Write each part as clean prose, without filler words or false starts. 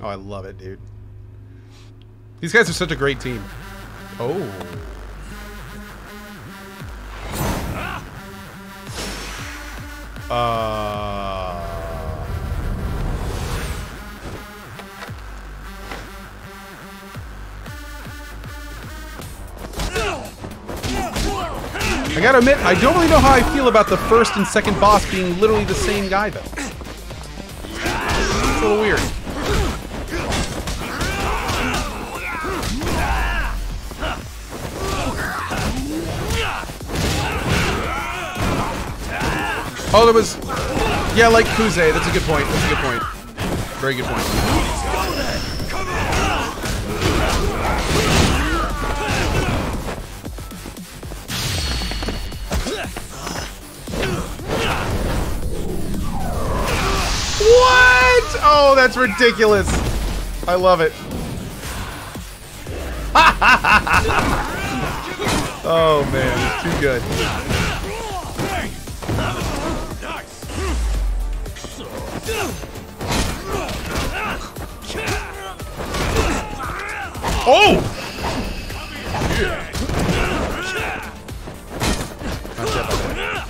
Oh, I love it, dude. These guys are such a great team. Oh. I gotta admit, I don't really know how I feel about the first and second boss being literally the same guy, though. It's a little weird. Oh, there was... Yeah, like Kuze. That's a good point. That's a good point. Very good point. What? Oh, that's ridiculous. I love it. Oh, man. It's too good. Oh! Yeah. Not dead by that.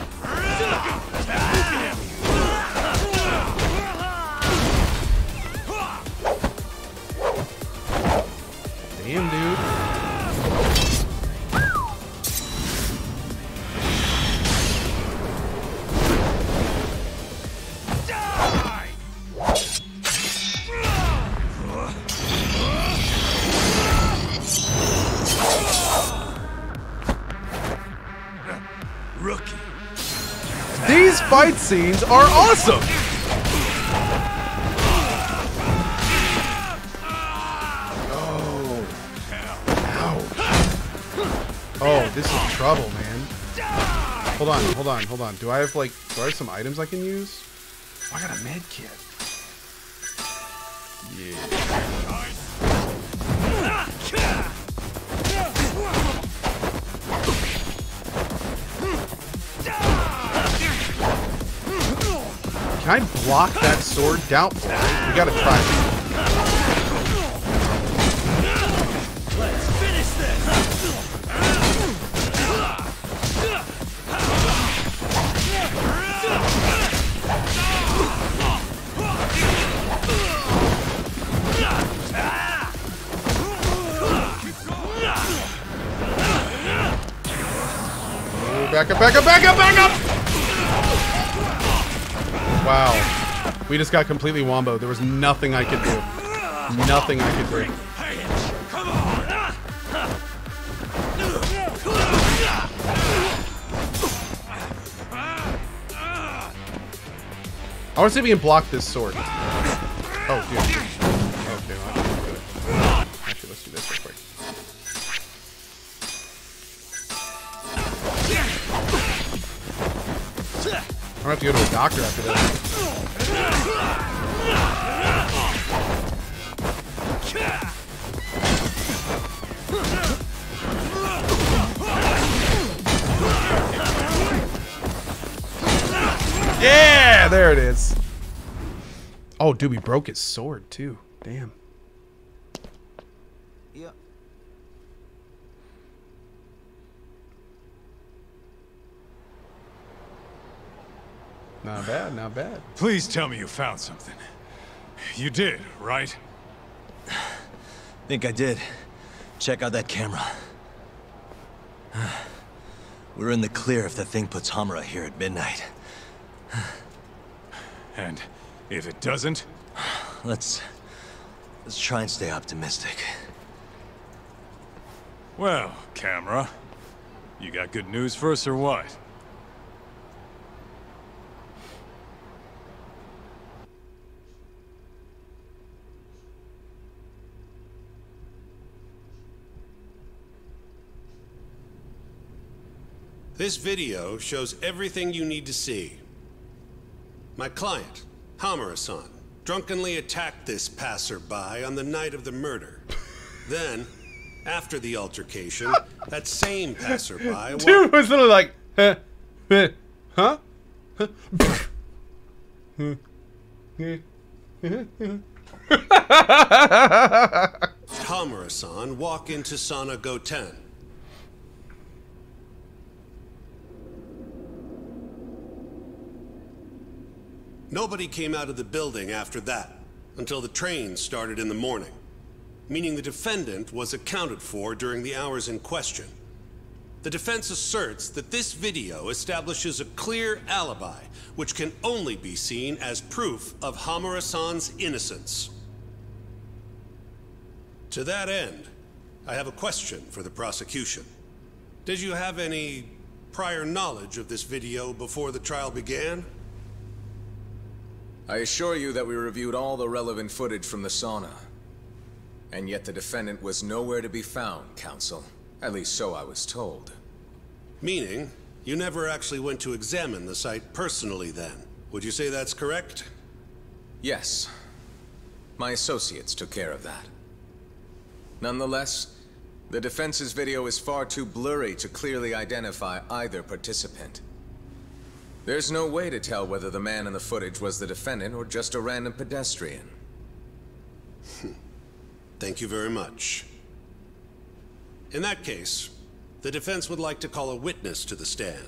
Damn, dude. Die. These fight scenes are awesome! Oh. Ow. Oh, this is trouble, man. Hold on, hold on, hold on. Do I have, like, do I have some items I can use? Oh, I got a med kit. Yeah. Can I block that sword? Doubtful. Right? We gotta try it. Let's finish this. Back up, back up, back up, back up! Wow. We just got completely womboed. There was nothing I could do. Nothing I could do. I want to see if we can block this sword. Oh, dude. Okay, well, I can do it. Actually, let's do this real quick. I don't have to go to a doctor after this. Yeah, there it is. Oh, dude, we broke his sword too. Damn. Yeah. Not bad, not bad. Please tell me you found something. You did, right? Think I did. Check out that camera. We're in the clear if the thing puts Hamura here at midnight. And if it doesn't? Let's try and stay optimistic. Well, camera. You got good news for us or what? This video shows everything you need to see. My client, Hamura-san, drunkenly attacked this passerby on the night of the murder. Then, after the altercation, that same passerby... Dude was literally like, huh? Hamura-san, walk into Sana Goten. Nobody came out of the building after that, until the train started in the morning, meaning the defendant was accounted for during the hours in question. The defense asserts that this video establishes a clear alibi, which can only be seen as proof of Hamura-san's innocence. To that end, I have a question for the prosecution. Did you have any prior knowledge of this video before the trial began? I assure you that we reviewed all the relevant footage from the sauna. And yet the defendant was nowhere to be found, counsel. At least so I was told. Meaning, you never actually went to examine the site personally then. Would you say that's correct? Yes. My associates took care of that. Nonetheless, the defense's video is far too blurry to clearly identify either participant. There's no way to tell whether the man in the footage was the defendant or just a random pedestrian. Thank you very much. In that case, the defense would like to call a witness to the stand.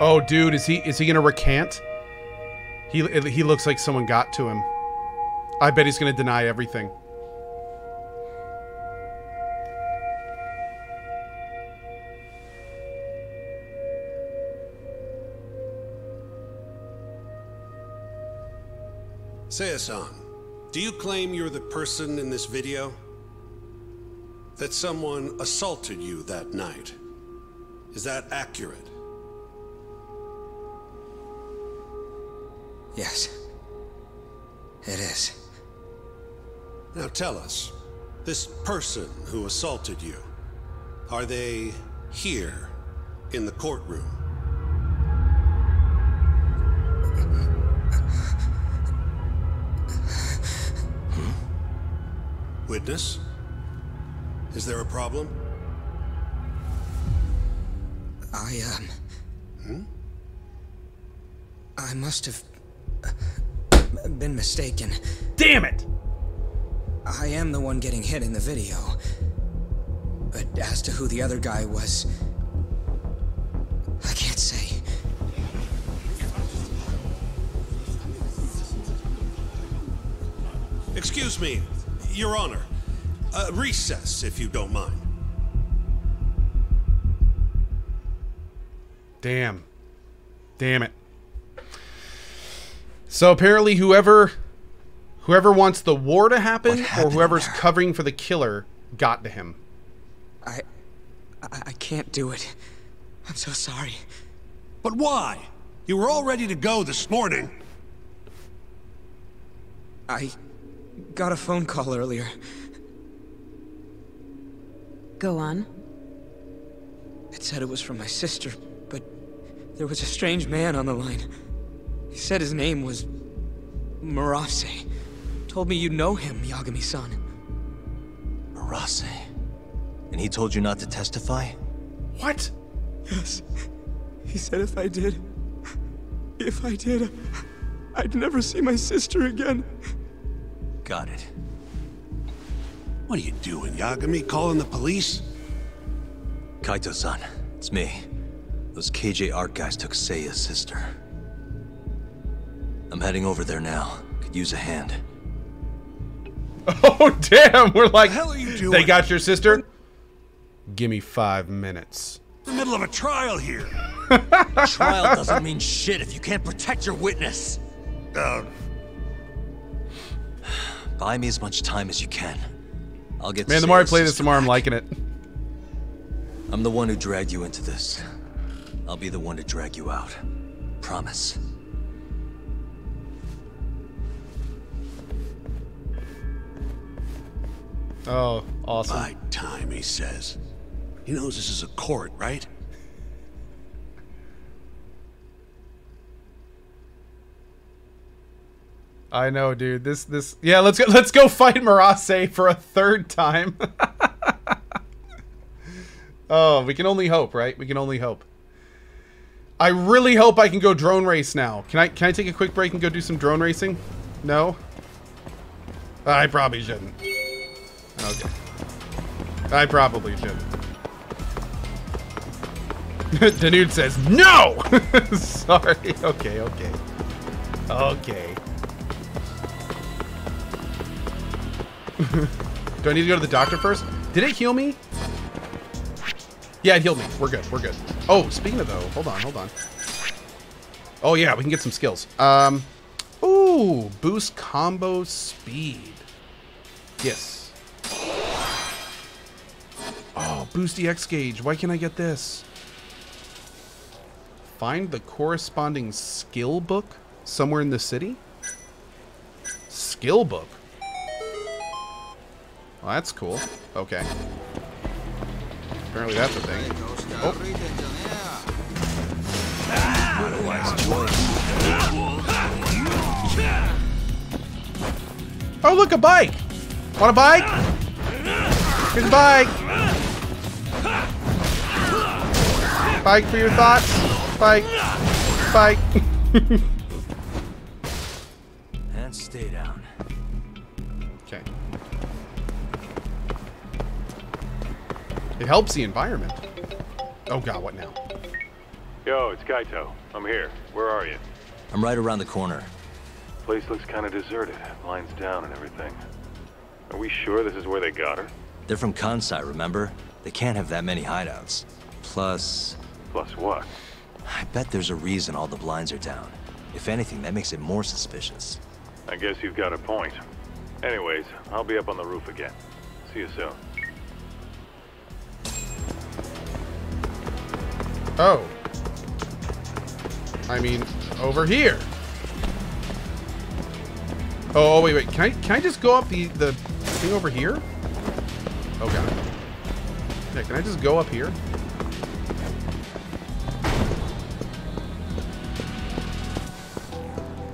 Oh, dude, is he gonna recant? He looks like someone got to him. I bet he's gonna deny everything. Seiya-san, do you claim you're the person in this video? That someone assaulted you that night? Is that accurate? Yes, it is. Now tell us, this person who assaulted you, are they here in the courtroom? Witness? Is there a problem? I must have been mistaken. Damn it! I am the one getting hit in the video. But as to who the other guy was, I can't say. Excuse me. Your Honor, recess, if you don't mind. Damn it. So apparently whoever wants the war to happen, or whoever's covering for the killer, got to him. I can't do it. I'm so sorry. But why? You were all ready to go this morning. I got a phone call earlier. Go on. It said it was from my sister, but there was a strange man on the line. He said his name was Murase. Told me you know him, Yagami-san. Murase? And he told you not to testify? What? Yes. He said if I did, I'd never see my sister again. Got it. What are you doing, Yagami? Calling the police? Kaito-san, it's me. Those KJ Art guys took Seiya's sister. I'm heading over there now. Could use a hand. Oh, damn! We're like, the hell are you doing? They got your sister? Give me 5 minutes. In the middle of a trial here. A trial doesn't mean shit if you can't protect your witness. Buy me as much time as you can. I'll get. Man, the more I play this, the more I'm liking it. I'm the one who dragged you into this. I'll be the one to drag you out. Promise. Oh, awesome. Buy time, he says. He knows this is a court, right? I know, dude. This yeah, let's go fight Murase for a third time. Oh, we can only hope, right? We can only hope. I really hope I can go drone race now. Can I take a quick break and go do some drone racing? No? I probably shouldn't. Okay. I probably shouldn't. The dude says, no! Sorry. Okay, okay. Okay. Do I need to go to the doctor first? Did it heal me? Yeah, it healed me. We're good. We're good. Oh, speaking of though, hold on, hold on. Oh yeah, we can get some skills. Ooh, boost combo speed. Yes. Oh, boost EX gauge. Why can't I get this? Find the corresponding skill book somewhere in the city? Skill book? Well, that's cool. Okay. Apparently that's a thing. Oh. Oh, look, a bike! Want a bike? Here's a bike! Bike for your thoughts. Bike. Bike. And stay down. Okay. It helps the environment. Oh god, what now? Yo, it's Kaito. I'm here. Where are you? I'm right around the corner. Place looks kind of deserted. Lines down and everything. Are we sure this is where they got her? They're from Kansai, remember? They can't have that many hideouts. Plus... Plus what? I bet there's a reason all the blinds are down. If anything, that makes it more suspicious. I guess you've got a point. Anyways, I'll be up on the roof again. See you soon. Oh. I mean, over here. Oh, wait, wait. Can I just go up the thing over here? Oh, God. Yeah, can I just go up here?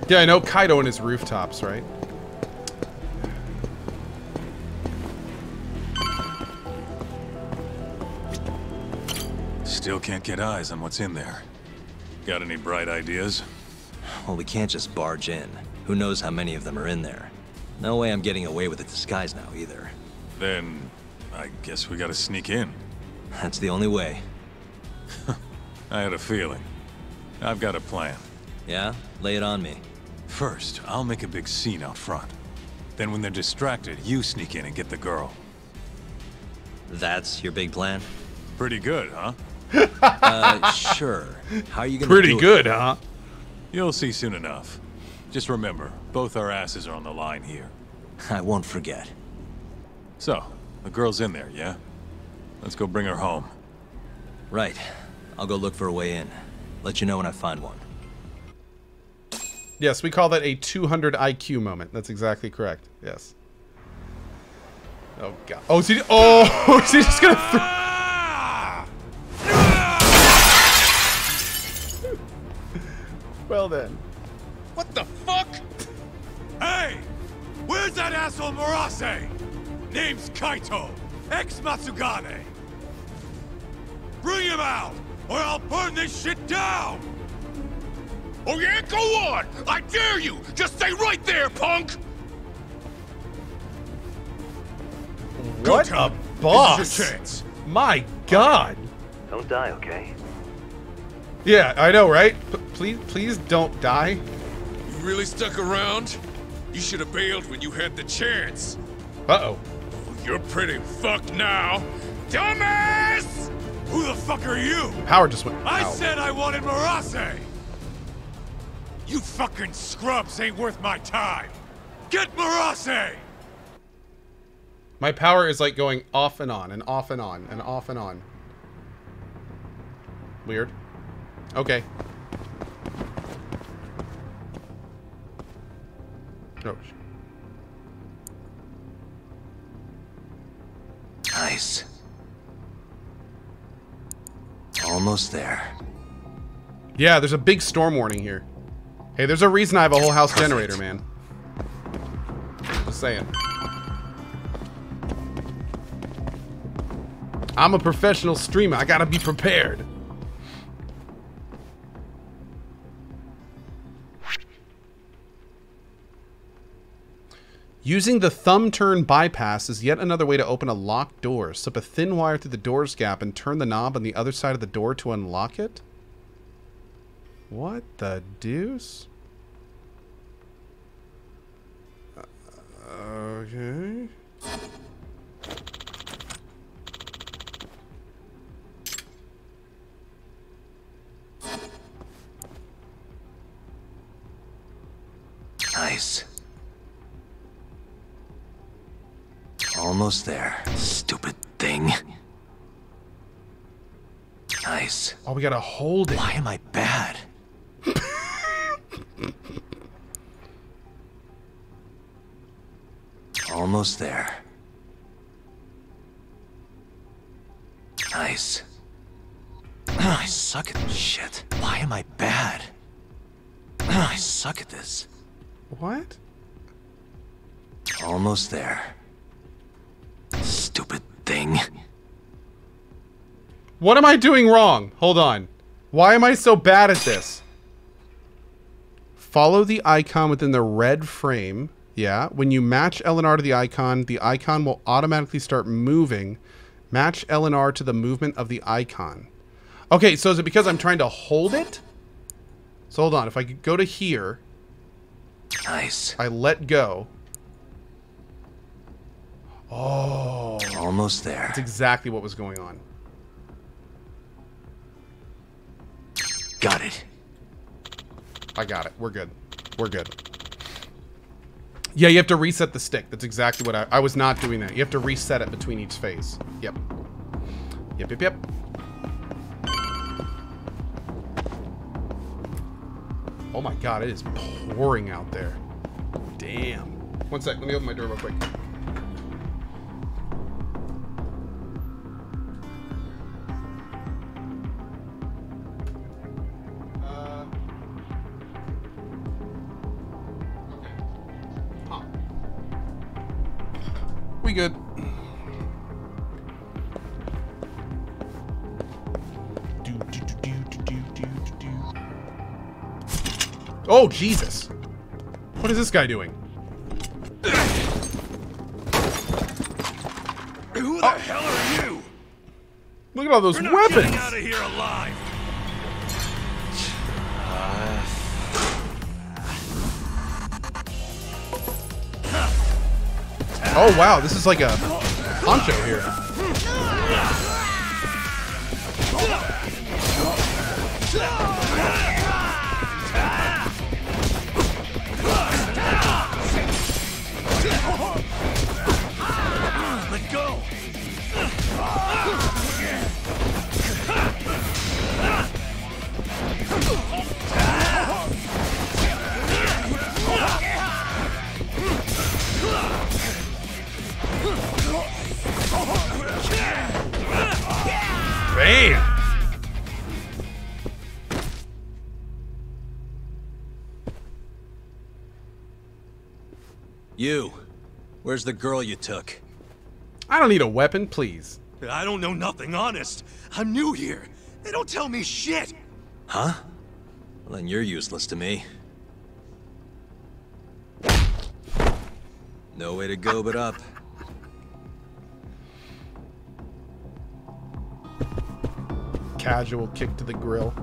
Yeah, I know Kaito and his rooftops, right? Still can't get eyes on what's in there. Got any bright ideas? Well, we can't just barge in. Who knows how many of them are in there? No way I'm getting away with a disguise now, either. Then, I guess we gotta sneak in. That's the only way. I had a feeling. I've got a plan. Yeah? Lay it on me. First, I'll make a big scene out front. Then when they're distracted, you sneak in and get the girl. That's your big plan? Pretty good, huh? Sure. How are you gonna Pretty do good, it? Huh? You'll see soon enough. Just remember, both our asses are on the line here. I won't forget. So, the girl's in there, yeah? Let's go bring her home. Right. I'll go look for a way in. Let you know when I find one. Yes, we call that a 200 IQ moment. That's exactly correct. Yes. Oh, God. Oh, is he just gonna throw... Well then. What the fuck? Hey! Where's that asshole Murase? Name's Kaito, ex-Matsugane. Bring him out, or I'll burn this shit down! Oh yeah, go on! I dare you! Just stay right there, punk! What a boss! This is your chance. My God! Don't die, okay? Yeah, I know, right? Please don't die. You really stuck around? You should have bailed when you had the chance. Uh-oh. You're pretty fucked now. Dumbass! Who the fuck are you? Howard just went. I said I wanted Murase! You fucking scrubs ain't worth my time. Get Murase! My power is like going off and on and off and on and off and on. Weird. Okay. Oh. Nice. Almost there. Yeah, there's a big storm warning here. Hey, there's a reason I have a whole house generator, man. Just saying. I'm a professional streamer. I gotta be prepared. Using the thumb turn bypass is yet another way to open a locked door. Slip a thin wire through the door's gap and turn the knob on the other side of the door to unlock it. What the deuce? Okay. Nice. Almost there, stupid thing. Nice. Oh, we gotta hold it. Why am I bad? Almost there. Nice. I suck at this shit. Why am I bad? I suck at this. What? Almost there. Stupid thing. What am I doing wrong? Hold on. Why am I so bad at this? Follow the icon within the red frame. Yeah. When you match L and R to the icon will automatically start moving. Match L and R to the movement of the icon. Okay, so is it because I'm trying to hold it? So hold on. If I could go to here. Nice. I let go. Oh, almost there. That's exactly what was going on. Got it. I got it. We're good. We're good. Yeah, you have to reset the stick. That's exactly what I was not doing that. You have to reset it between each phase. Yep. Yep, yep, yep. Oh my God, it is pouring out there. Damn. One sec, let me open my door real quick. We good. Oh, Jesus. What is this guy doing? Who the hell are you? Look at all those weapons. We're not getting out of here alive. Oh wow, this is like a poncho here. Let go. Bam! You, where's the girl you took? I don't need a weapon, please. I don't know nothing, honest. I'm new here. They don't tell me shit. Huh? Well, then you're useless to me. No way to go but up. Casual kick to the grill.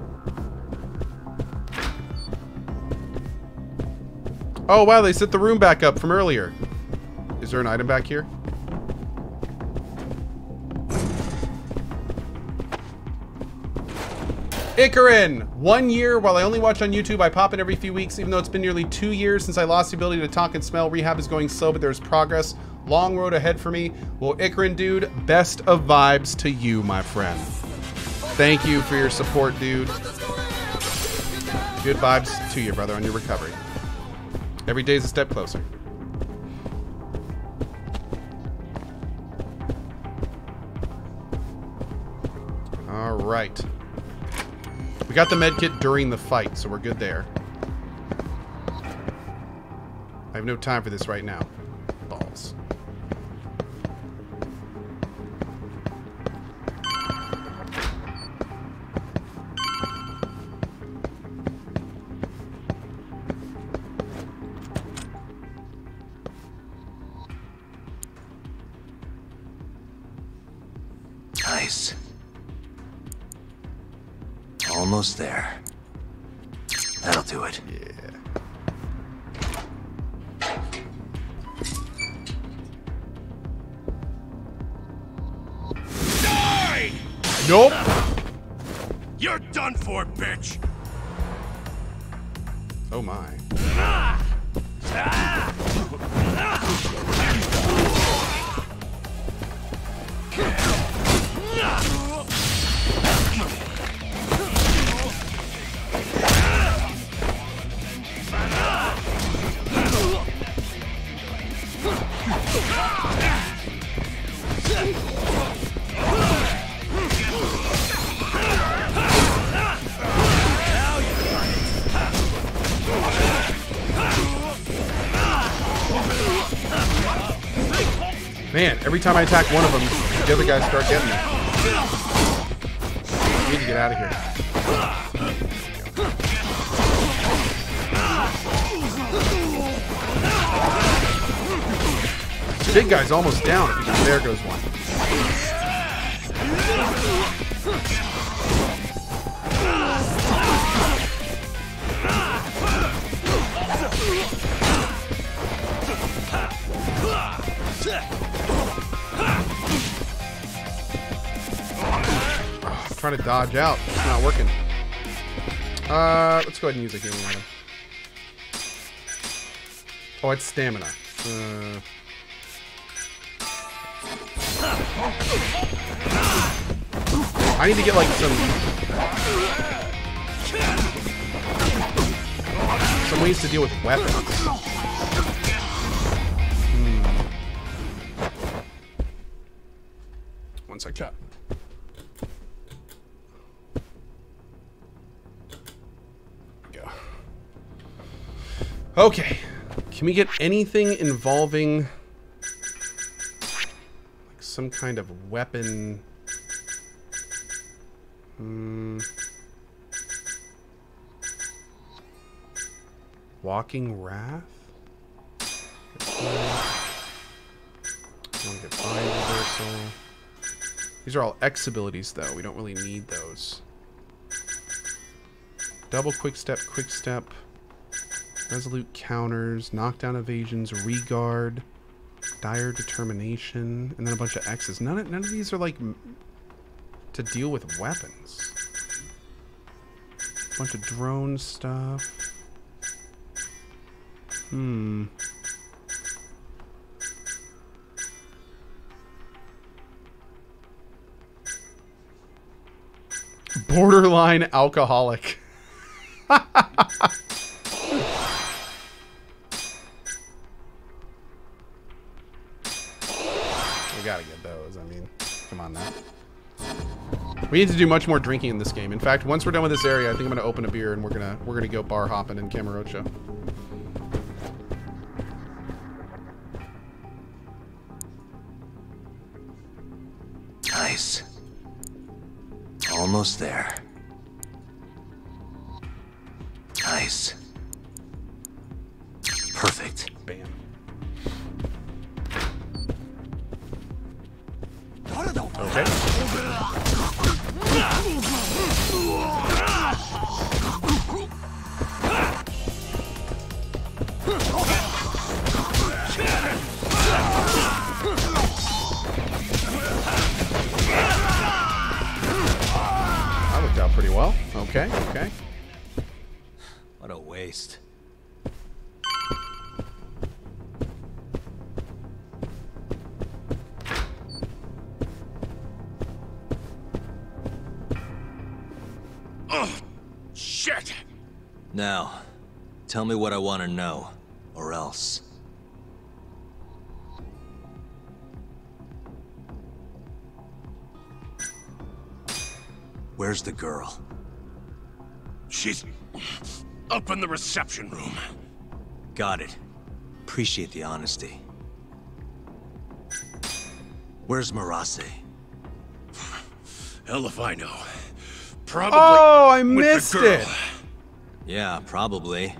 Oh wow, they set the room back up from earlier. Is there an item back here? Icarin! 1 year. While I only watch on YouTube, I pop in every few weeks. Even though it's been nearly 2 years since I lost the ability to talk and smell, rehab is going slow, but there's progress. Long road ahead for me. Well, Icarin, dude, best of vibes to you, my friend. Thank you for your support, dude. Good vibes to you, brother, on your recovery. Every day is a step closer. All right. We got the med kit during the fight, so we're good there. I have no time for this right now. Balls. Almost there. That'll do it. Yeah. Die! Nope. You're done for, bitch. Oh my. Man, every time I attack one of them, the other guys start getting me. I need to get out of here. The big guy's almost down. There goes one. Trying to dodge out. It's not working. Let's go ahead and use a healing item. Oh, it's stamina. I need to get like some ways to deal with weapons. One sec, chat. Okay, can we get anything involving like some kind of weapon? Walking Wrath? Get Bind Reversal. These are all X abilities though, we don't really need those. Double Quick Step, Quick Step. Resolute Counters, Knockdown Evasions, Reguard, Dire Determination, and then a bunch of X's. None of these are like to deal with weapons. A bunch of drone stuff. Borderline alcoholic. Gotta get those. I mean, come on now. We need to do much more drinking in this game. In fact, once we're done with this area, I think I'm gonna open a beer and we're gonna go bar hopping in Kamurocho. Nice. Almost there. Nice. Perfect. Bam. Okay. That worked out pretty well. Okay, okay. What a waste. Now, tell me what I want to know, or else. Where's the girl? She's up in the reception room. Got it. Appreciate the honesty. Where's Murase? Hell if I know. Probably. Oh, I missed it. Yeah, probably.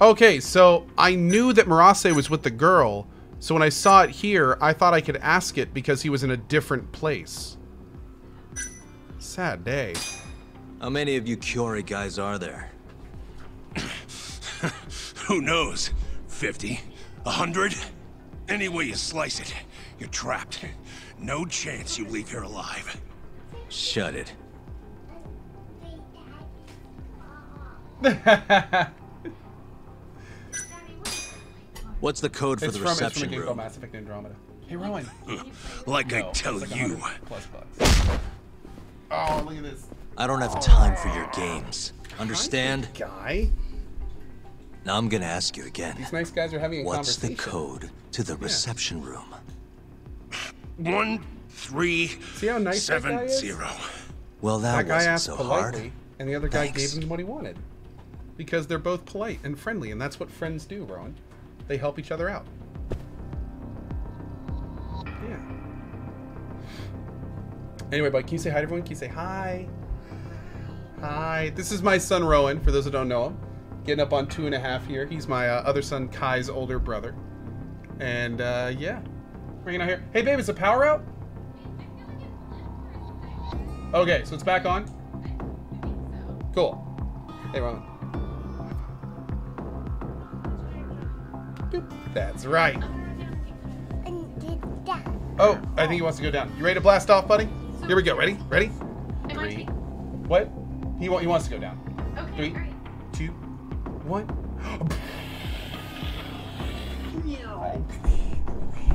Okay, so I knew that Murase was with the girl, so when I saw it here, I thought I could ask it because he was in a different place. Sad day. How many of you Kyorei guys are there? Who knows? 50? 100? Any way you slice it, you're trapped. No chance you leave here alive. Shut it. What's the code for the reception room? It's from a game called Mass Effect Andromeda. Hey, Rowan. I tell you. $100+ bucks. Oh, look at this. I don't have time for your games. Understand? Guy? Now I'm gonna ask you again. These nice guys are having a conversation. What's the code to the reception room? 1370. Well, that guy wasn't so hard. And the other guy gave him what he wanted. Because they're both polite and friendly, and that's what friends do, Rowan. They help each other out. Yeah. Anyway, bud, can you say hi to everyone? Can you say hi? Hi. This is my son, Rowan, for those who don't know him. Getting up on 2.5 here. He's my other son, Kai's older brother. And, yeah. Bringing out here. Hey, babe, is the power out? Okay, so it's back on. Cool. Hey, Rowan. Boop. That's right. Oh, I think he wants to go down. You ready to blast off, buddy? Here we go. Ready? Ready? Three. What? He wants to go down. Okay. 3, 2, 1.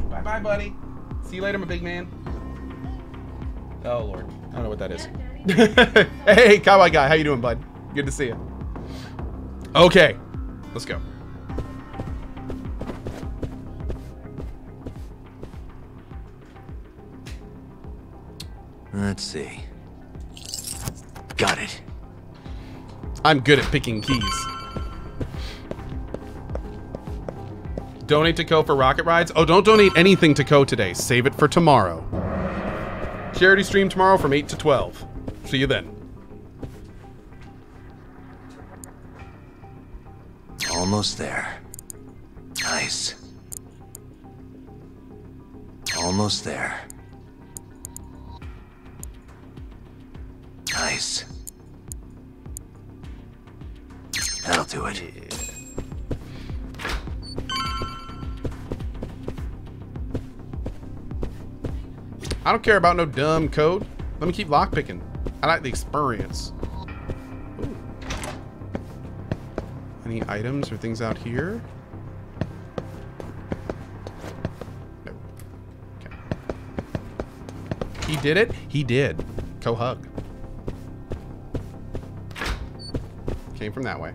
Bye, bye, buddy. See you later, my big man. Oh Lord, I don't know what that is. Hey, Kawaii guy, how you doing, bud? Good to see you. Okay, let's go. Let's see. Got it. I'm good at picking keys. Donate to Ko for rocket rides. Oh, don't donate anything to Ko today. Save it for tomorrow. Charity stream tomorrow from 8 to 12. See you then. Almost there. Nice. Almost there. Nice. That'll do it. Yeah. I don't care about no dumb code. Let me keep lockpicking. I like the experience. Ooh. Any items or things out here? Nope. Okay. He did it? He did. Ko hug. Came from that way.